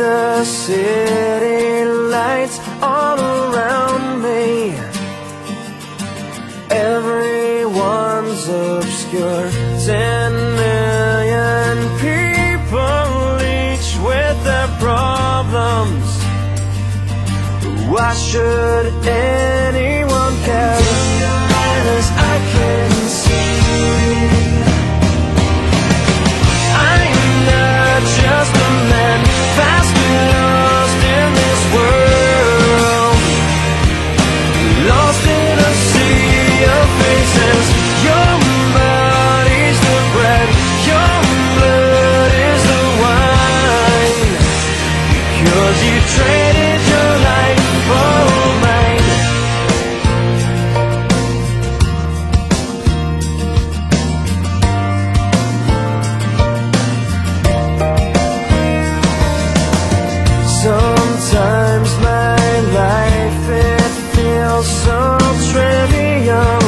the city lights all around me. Everyone's obscure. 10 million people, each with their problems. Why should anyone care? As I can see, I am not just a man, fast and lost in this world, lost in a sea of faces. Your body's the bread, your blood is the wine, because you traded your life for mine. Sometimes my life, it feels so trivial,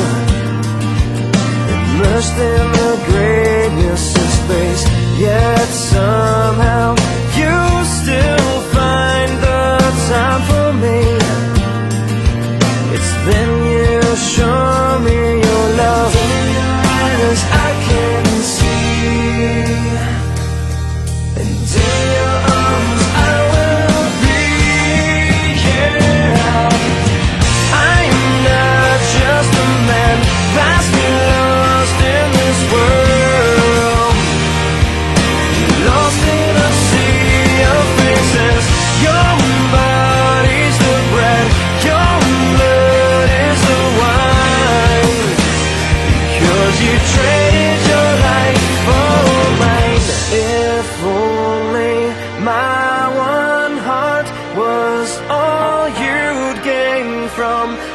immersed in the greatness of space. Yet somehow you still find the time for me. It's then you show me your love. As I can see, and in your arms I will be. Yeah, I am not just a man, fast and lost in this world, lost in a sea of faces. Your body's the bread, your blood is the wine, because you traded your life for mine. If only my one heart was all you'd gain from